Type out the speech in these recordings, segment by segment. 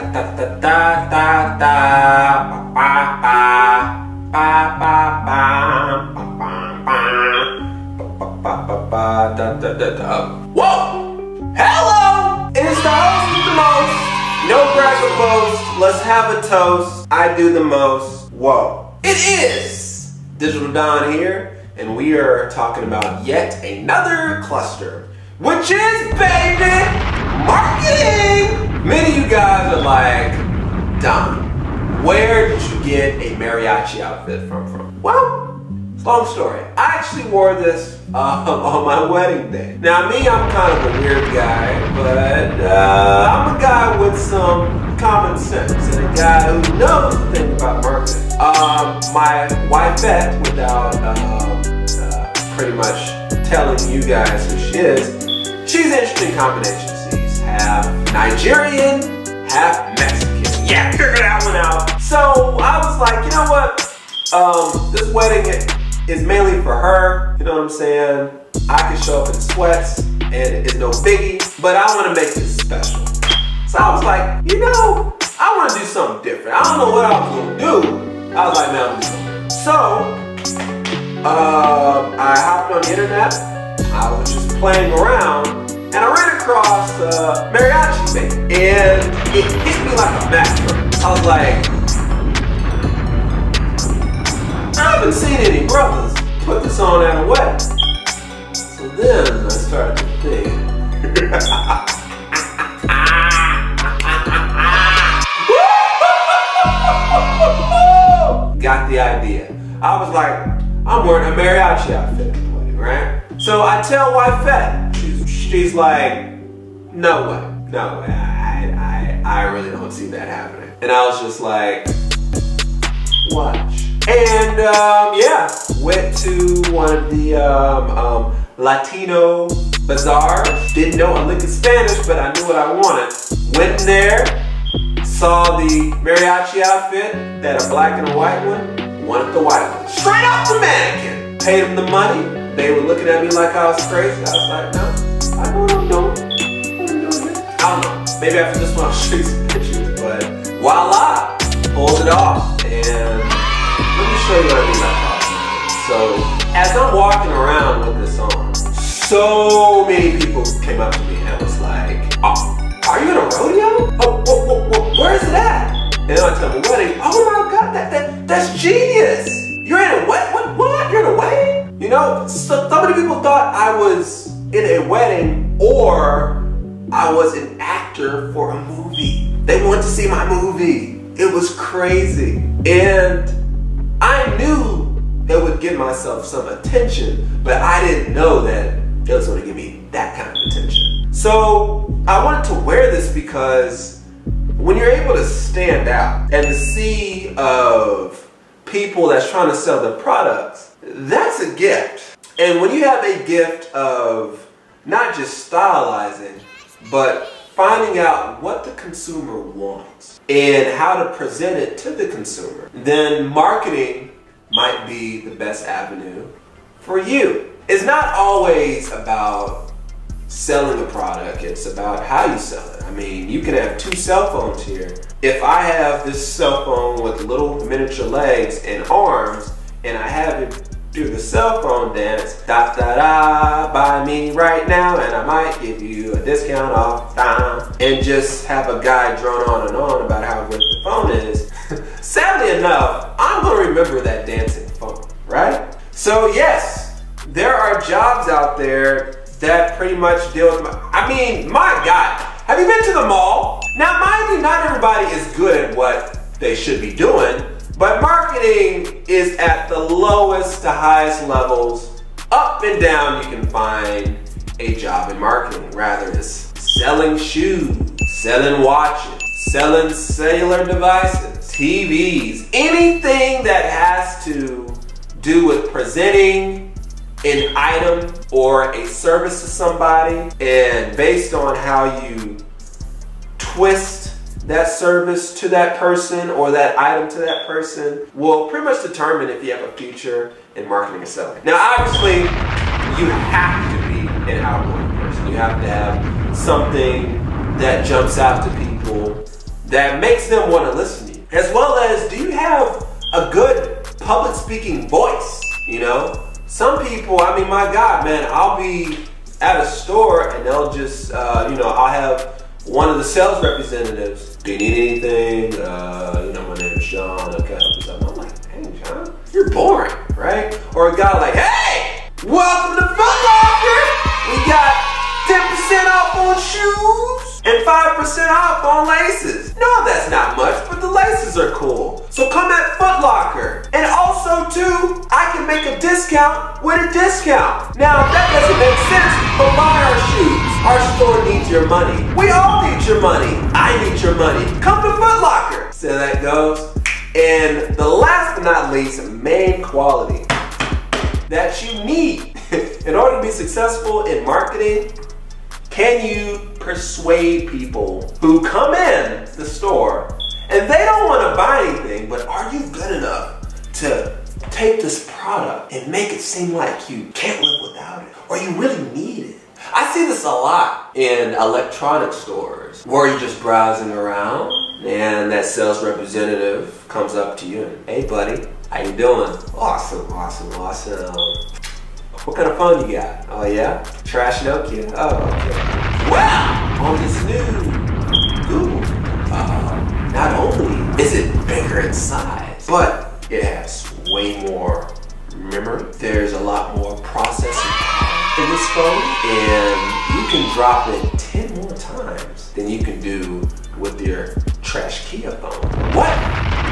Whoa! Hello! It's the host with the most. No brag or boast. Let's have a toast. I do the most. Whoa! It is Digital Don here, and we are talking about yet another cluster, which is baby marketing. Many of you guys are like, Don, where did you get a mariachi outfit from? Well, long story. I actually wore this on my wedding day. Now me, I'm kind of a weird guy, but I'm a guy with some common sense and a guy who knows the thing about marketing. My wife Beth, without pretty much telling you guys who she is, she's interested in combinations. She's half Nigerian, half Mexican. Yeah, figure that one out. So I was like, you know what? This wedding is mainly for her, you know what I'm saying? I can show up in sweats and it's no biggie, but I want to make this special. So I was like, you know, I want to do something different. I don't know what I was going to do. I was like, man, I'm going to do something. So, I hopped on the internet, I was just playing around, and I ran across mariachi band, and it hit me like a master. I was like, I haven't seen any brothers put this on at a wedding. So then I started to think, got the idea. I was like, I'm wearing a mariachi outfit, right? So I tell wife Fett, she's like, no way, I really don't see that happening. And I was just like, watch. And yeah, went to one of the Latino bazaars. Didn't know a lick of Spanish, but I knew what I wanted. Went in there, saw the mariachi outfit, that a black and a white one, wanted the white one. Straight off the mannequin! Paid them the money. They were looking at me like I was crazy. I was like, no, I know what I'm doing. I don't know, maybe after this one I'll shoot some pictures, but voila! Pulled it off, and let me show you what I mean by that. So, as I'm walking around with this on, so many people came up to me and was like, oh, are you in a rodeo? Oh, where is it at? And then I tell them, wedding. Oh my God, that's genius. You're in a what? You're in a wedding? You know, so many people thought I was in a wedding or I was an actor for a movie. They wanted to see my movie. It was crazy. And I knew that would give myself some attention, but I didn't know that it was going to give me that kind of attention. So I wanted to wear this because when you're able to stand out and the sea of people that's trying to sell their products, that's a gift. And when you have a gift of not just stylizing, but finding out what the consumer wants and how to present it to the consumer, then marketing might be the best avenue for you. It's not always about selling a product, it's about how you sell it. I mean, you can have two cell phones here. If I have this cell phone with little miniature legs and arms, and I have it do the cell phone dance, da da da, buy me right now and I might give you a discount off time, and just have a guy drone on and on about how good the phone is, sadly enough, I'm gonna remember that dancing phone, right? So yes, there are jobs out there that pretty much deal with my God, have you been to the mall? Now mind you, not everybody is good at what they should be doing, but marketing is at the lowest to highest levels. Up and down you can find a job in marketing. Rather it's selling shoes, selling watches, selling cellular devices, TVs, anything that has to do with presenting an item or a service to somebody, and based on how you twist that service to that person or that item to that person will pretty much determine if you have a future in marketing and selling. Now obviously, you have to be an outgoing person. You have to have something that jumps out to people that makes them want to listen to you? As well as, do you have a good public speaking voice? You know, some people, I mean, my God, man, I'll be at a store and they'll just, you know, I'll have one of the sales representatives. Do you need anything? You know, my name is Sean. Okay, I'm like, dang, Sean, you're boring, right? Or a guy like, hey, welcome to Foot Locker. We got 10% off on shoes and 5% off on laces. No, that's not much, but the laces are cool. So come at Foot Locker. And also, too, I can make a discount with a discount. Now, that doesn't make sense, but buy our shoes. Our store needs your money. We all need your money. I need your money. Come to Foot Locker. So that goes. And the last but not least, main quality that you need in order to be successful in marketing, can you persuade people who come in the store and they don't want to buy anything, but are you good enough to take this product and make it seem like you can't live without it or you really need it? I see this a lot in electronic stores where you're just browsing around and that sales representative comes up to you and, hey buddy, how you doing? Awesome, awesome, awesome. What kind of phone you got? Oh yeah? Trash Nokia? Oh, okay. Wow! On this new Google, not only is it bigger in size, but it has way more memory. There's a lot more processing in this phone, and you can drop it 10 more times than you can do with your trash Kia phone.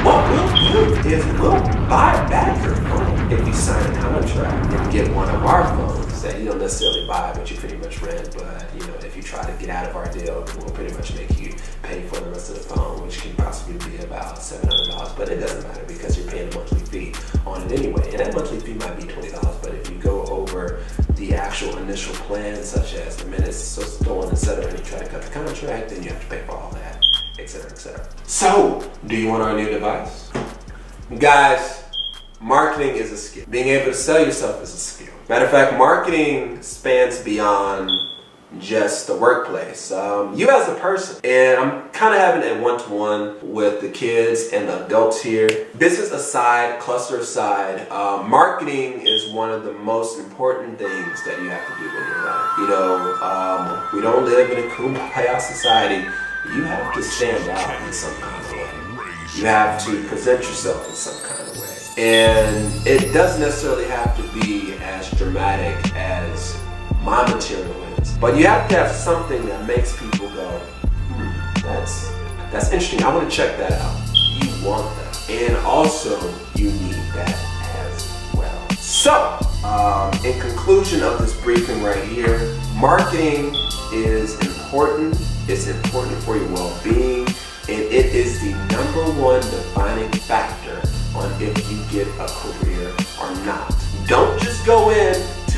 What we'll do is we'll buy back your phone if you sign a contract and get one of our phones that you don't necessarily buy, but you pretty much rent. But you know, if you try to get out of our deal, we'll pretty much make you pay for the rest of the phone, which can possibly be about $700. But it doesn't matter because you're paying a monthly fee on it anyway, and that monthly fee might be $20. But if you go over the actual initial plan, such as the minutes, so stolen, etc., and you try to cut the contract, then you have to pay for all that, etc., etc. So, do you want our new device? Guys, marketing is a skill. Being able to sell yourself is a skill. Matter of fact, marketing spans beyond just the workplace. You as a person, and I'm kind of having a one-to-one with the kids and the adults here. Business aside, cluster aside, marketing is one of the most important things that you have to do in your life. You know, we don't live in a kumbaya society. You have to stand out in some kind of way. You have to present yourself in some kind of way. And it doesn't necessarily have to be as dramatic as my material is, but you have to have something that makes people go, that's interesting, I want to check that out. You want that, and also you need that as well. So in conclusion of this briefing right here, marketing is important. It's important for your well-being, and it is the #1 defining factor on if you get a career or not. Don't just go in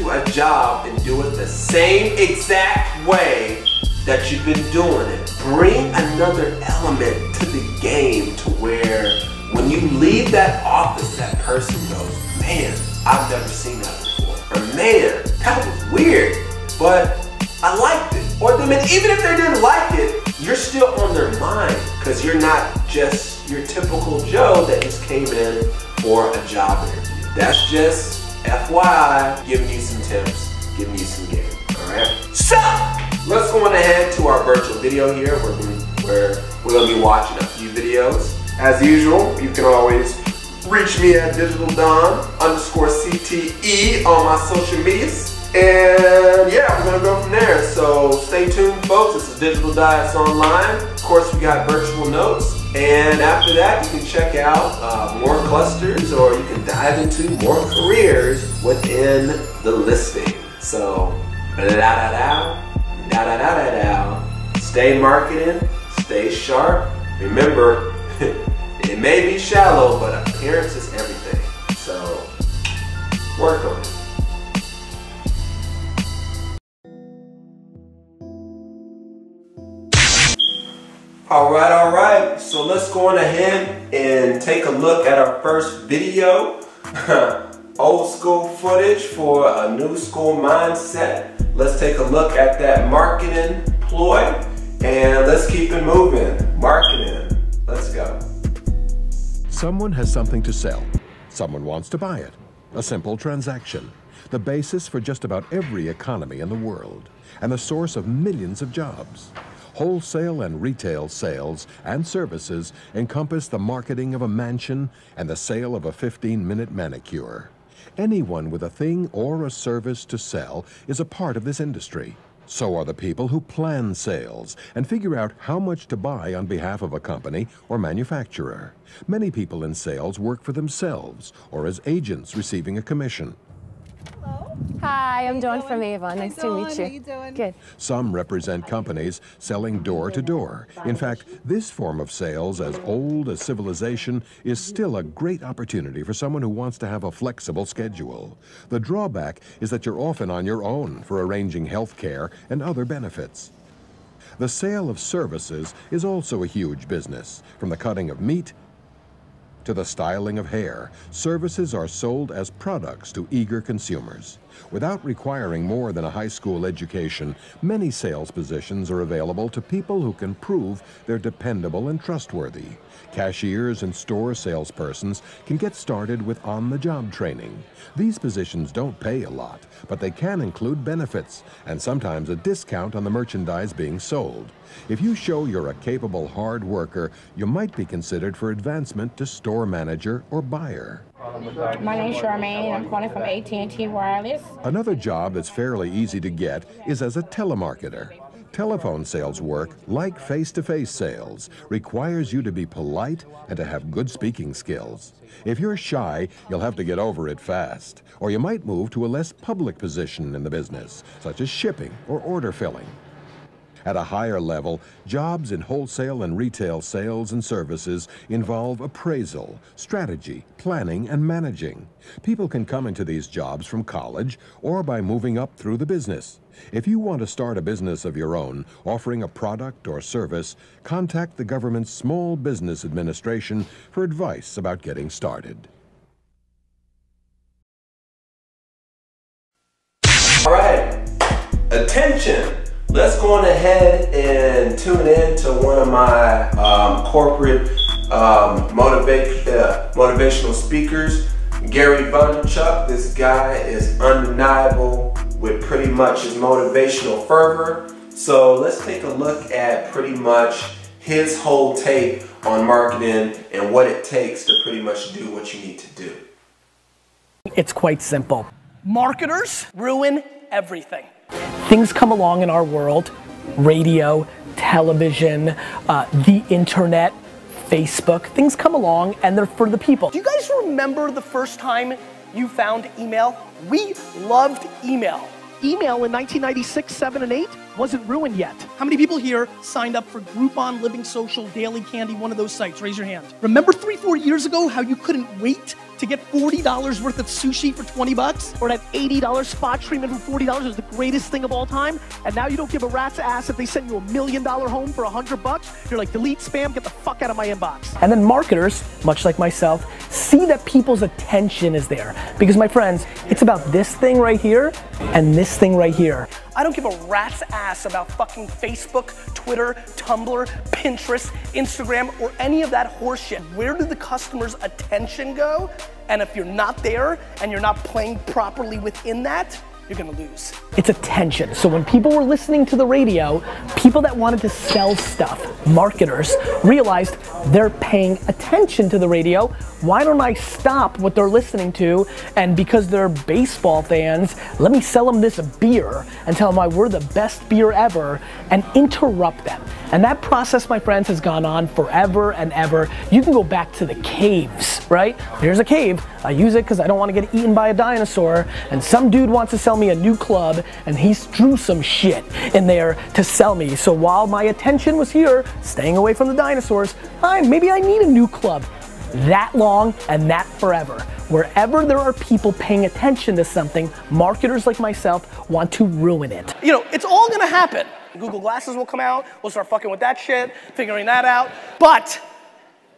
a job and do it the same exact way that you've been doing it. Bring another element to the game to where when you leave that office, that person goes, man, I've never seen that before. Or man, that was weird, but I liked it. Or them, and even if they didn't like it, you're still on their mind because you're not just your typical Joe that just came in for a job interview. That's just FYI, giving you some tips, giving you some game, alright? So, let's go on ahead to our virtual video here where we're going to be watching a few videos. As usual, you can always reach me at digitaldon_CTE on my social medias. And yeah, we're going to go from there. So stay tuned, folks. This is Digital Diets Online. Of course, we got virtual notes. And after that, you can check out more clusters, or you can dive into more careers within the listing. So, da-da-da-da-da-da-da-da. Stay marketing, stay sharp. Remember, it may be shallow, but appearance is everything. So, work on it. All right, so let's go on ahead and take a look at our first video. Old school footage for a new school mindset. Let's take a look at that marketing ploy and let's keep it moving. Marketing. Someone has something to sell. Someone wants to buy it. A simple transaction, the basis for just about every economy in the world, and the source of millions of jobs. Wholesale and retail sales and services encompass the marketing of a mansion and the sale of a 15-minute manicure. Anyone with a thing or a service to sell is a part of this industry. So are the people who plan sales and figure out how much to buy on behalf of a company or manufacturer. Many people in sales work for themselves or as agents receiving a commission. Hello. Hi, I'm Dawn from Avon. Nice to meet you. How you doing? Good. Some represent companies selling door to door. In fact, this form of sales, as old as civilization, is still a great opportunity for someone who wants to have a flexible schedule. The drawback is that you're often on your own for arranging health care and other benefits. The sale of services is also a huge business, from the cutting of meat to the styling of hair. Services are sold as products to eager consumers. Without requiring more than a high school education, many sales positions are available to people who can prove they're dependable and trustworthy. Cashiers and store salespersons can get started with on-the-job training. These positions don't pay a lot, but they can include benefits and sometimes a discount on the merchandise being sold. If you show you're a capable hard worker, you might be considered for advancement to store manager or buyer. My name's Charmaine. I'm calling from AT&T Wireless. Another job that's fairly easy to get is as a telemarketer. Telephone sales work, like face-to-face sales, requires you to be polite and to have good speaking skills. If you're shy, you'll have to get over it fast, or you might move to a less public position in the business, such as shipping or order filling. At a higher level, jobs in wholesale and retail sales and services involve appraisal, strategy, planning, and managing. People can come into these jobs from college or by moving up through the business. If you want to start a business of your own, offering a product or service, contact the government's Small Business Administration for advice about getting started. All right, attention. Let's go on ahead and tune in to one of my corporate motivational speakers, Gary Vaynerchuk. This guy is undeniable with pretty much his motivational fervor. So let's take a look at pretty much his whole take on marketing and what it takes to pretty much do what you need to do. It's quite simple. Marketers ruin everything. Things come along in our world, radio, television, the internet, Facebook. Things come along and they're for the people. Do you guys remember the first time you found email? We loved email. Email in 1996, 7, and 8 wasn't ruined yet. How many people here signed up for Groupon, Living Social, Daily Candy, one of those sites? Raise your hand. Remember 3-4 years ago how you couldn't wait to get $40 worth of sushi for 20 bucks? Or that $80 spa treatment for $40 was the greatest thing of all time, and now you don't give a rat's ass if they send you $1 million home for $100. You're like, delete spam, get the fuck out of my inbox. And then marketers, much like myself, see that people's attention is there. Because my friends, it's about this thing right here and this thing right here. I don't give a rat's ass about fucking Facebook, Twitter, Tumblr, Pinterest, Instagram, or any of that horseshit. Where did the customer's attention go? And if you're not there and you're not playing properly within that, you're gonna lose. It's attention. So when people were listening to the radio, people that wanted to sell stuff, marketers, realized they're paying attention to the radio. Why don't I stop what they're listening to? And because they're baseball fans, let me sell them this beer and tell them why we're the best beer ever and interrupt them. And that process, my friends, has gone on forever and ever. You can go back to the caves, right? Here's a cave. I use it because I don't want to get eaten by a dinosaur. And some dude wants to sell me a new club and he threw some shit in there to sell me. So while my attention was here, staying away from the dinosaurs, maybe I need a new club. That long and that forever. Wherever there are people paying attention to something, marketers like myself want to ruin it. You know, it's all gonna happen. Google Glasses will come out, we'll start fucking with that shit, figuring that out. But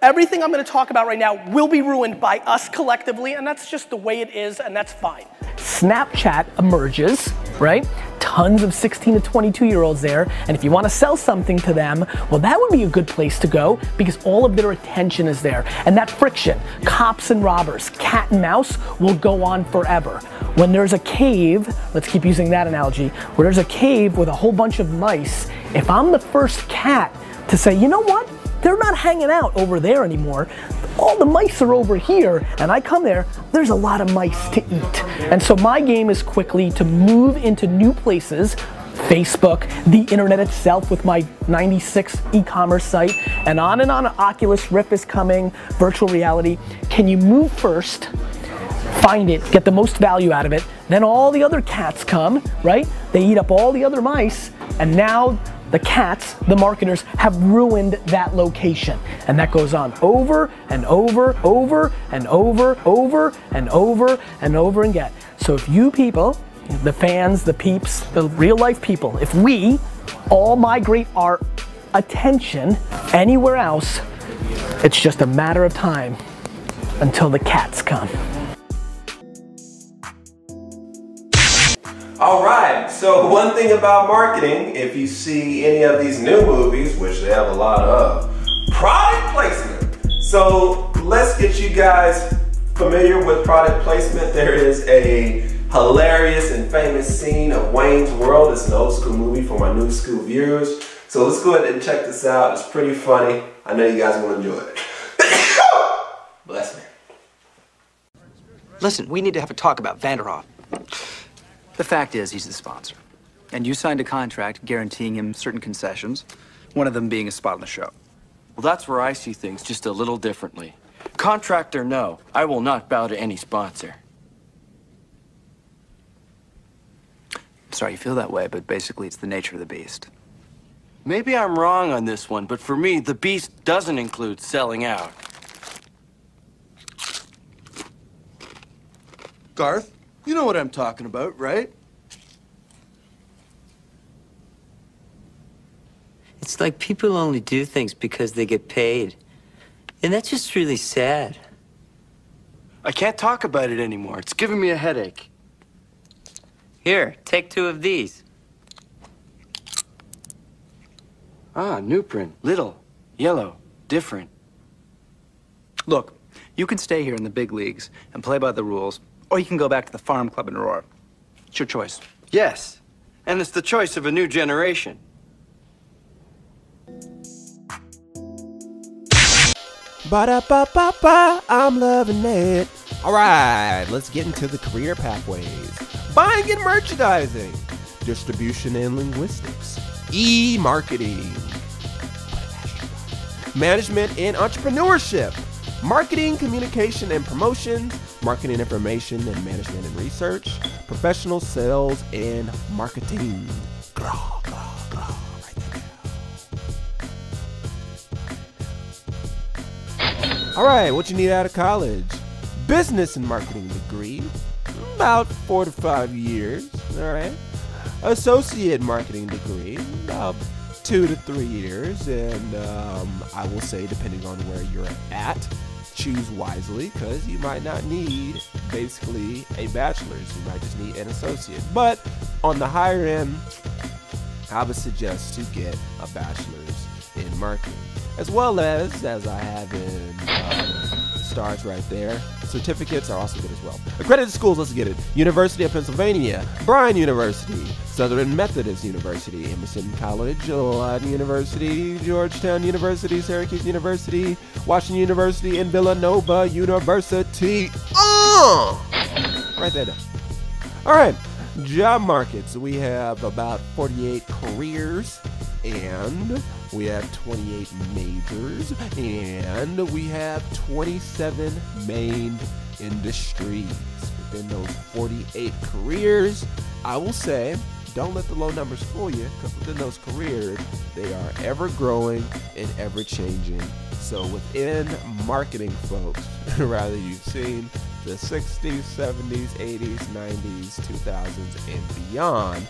everything I'm gonna talk about right now will be ruined by us collectively, and that's just the way it is, and that's fine. Snapchat emerges, right? tons of 16 to 22 year olds there, and if you want to sell something to them, well, that would be a good place to go because all of their attention is there. And that friction, cops and robbers, cat and mouse, will go on forever. When there's a cave, let's keep using that analogy, where there's a cave with a whole bunch of mice, if I'm the first cat to say, you know what, they're not hanging out over there anymore, all the mice are over here, and I come there, there's a lot of mice to eat. And so my game is quickly to move into new places, Facebook, the internet itself with my 96 e-commerce site, and on, Oculus Rift is coming, virtual reality. Can you move first, find it, get the most value out of it, then all the other cats come, right? They eat up all the other mice, and now the cats, the marketers, have ruined that location. And that goes on over and over, over and over again. So if you people, the fans, the peeps, the real life people, if we all migrate our attention anywhere else, it's just a matter of time until the cats come. Alright, so one thing about marketing, if you see any of these new movies, which they have a lot of, product placement. So let's get you guys familiar with product placement. There is a hilarious and famous scene of Wayne's World. It's an old school movie for my new school viewers. So let's go ahead and check this out. It's pretty funny. I know you guys will enjoy it. Bless me. Listen, we need to have a talk about Vanderhoff. The fact is, he's the sponsor. And you signed a contract guaranteeing him certain concessions, one of them being a spot on the show. Well, that's where I see things just a little differently. Contract or no, I will not bow to any sponsor. I'm sorry you feel that way, but basically it's the nature of the beast. Maybe I'm wrong on this one, but for me, the beast doesn't include selling out. Garth? You know what I'm talking about, right? It's like people only do things because they get paid. And that's just really sad. I can't talk about it anymore. It's giving me a headache. Here, take two of these. Ah, new print. Little, yellow, different. Look, you can stay here in the big leagues and play by the rules, or you can go back to the farm club and roar. It's your choice. Yes, and it's the choice of a new generation. Ba-da-ba-ba-ba, I'm loving it. All right, let's get into the career pathways. Buying and merchandising, distribution and linguistics, e-marketing, management and entrepreneurship, marketing, communication and promotions, marketing information and management and research, professional sales and marketing. Grow, grow, grow. Right there. All right, what you need out of college? Business and marketing degree, about 4 to 5 years, all right? Associate marketing degree, about 2 to 3 years, and I will say, depending on where you're at, choose wisely, because you might not need basically a bachelor's, you might just need an associate. But on the higher end, I would suggest to get a bachelor's in marketing, as well as I have in stars right there. Certificates are also good as well. Accredited schools, let's get it. University of Pennsylvania, Bryan University, Southern Methodist University, Emerson College, Orton University, Georgetown University, Syracuse University, Washington University, and Villanova University. Write that down. All right, job markets. We have about 48 careers, and we have 28 majors, and we have 27 main industries. Within those 48 careers, I will say, don't let the low numbers fool you, because within those careers, they are ever growing and ever changing. So within marketing, folks, rather you've seen the 60s, 70s, 80s, 90s, 2000s, and beyond,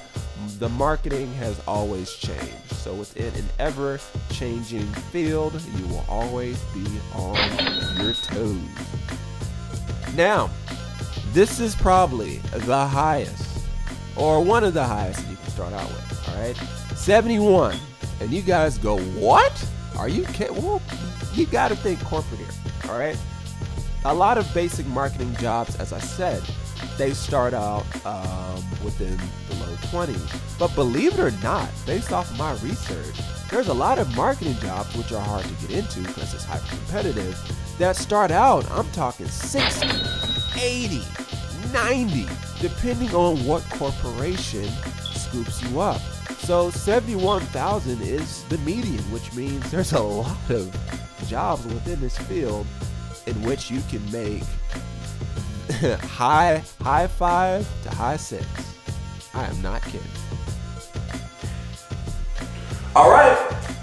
the marketing has always changed. So within an ever-changing field, you will always be on your toes. Now, this is probably the highest, or one of the highest you can start out with, all right? 71. And you guys go, what? Are you kidding? Well, you got to think corporate here, all right? A lot of basic marketing jobs, as I said, they start out within the low 20s. But believe it or not, based off my research, there's a lot of marketing jobs which are hard to get into because it's hyper-competitive that start out, I'm talking 60, 80, 90, depending on what corporation scoops you up. So 71,000 is the median, which means there's a lot of jobs within this field in which you can make high five to high six. I am not kidding. All right,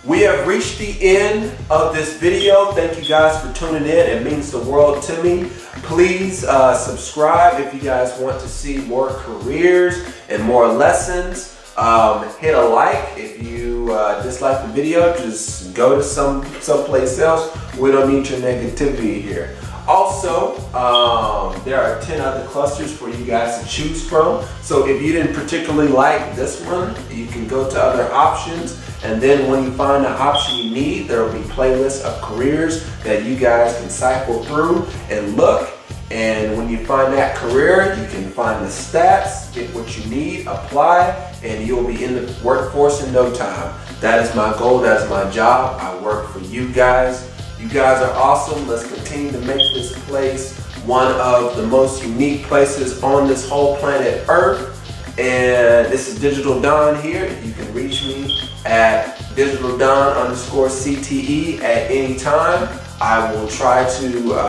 we have reached the end of this video. Thank you guys for tuning in. It means the world to me. Please subscribe if you guys want to see more careers and more lessons. Hit a like if you dislike the video. Just go to someplace else. We don't need your negativity here. Also, there are 10 other clusters for you guys to choose from. So if you didn't particularly like this one, you can go to other options. And then when you find the option you need, there will be playlists of careers that you guys can cycle through and look. And when you find that career, you can find the stats, get what you need, apply, and you'll be in the workforce in no time. That is my goal. That is my job. I work for you guys. You guys are awesome. Let's continue to make this place one of the most unique places on this whole planet Earth. And this is Digital Don here. You can reach me at DigitalDon_CTE at any time. I will try to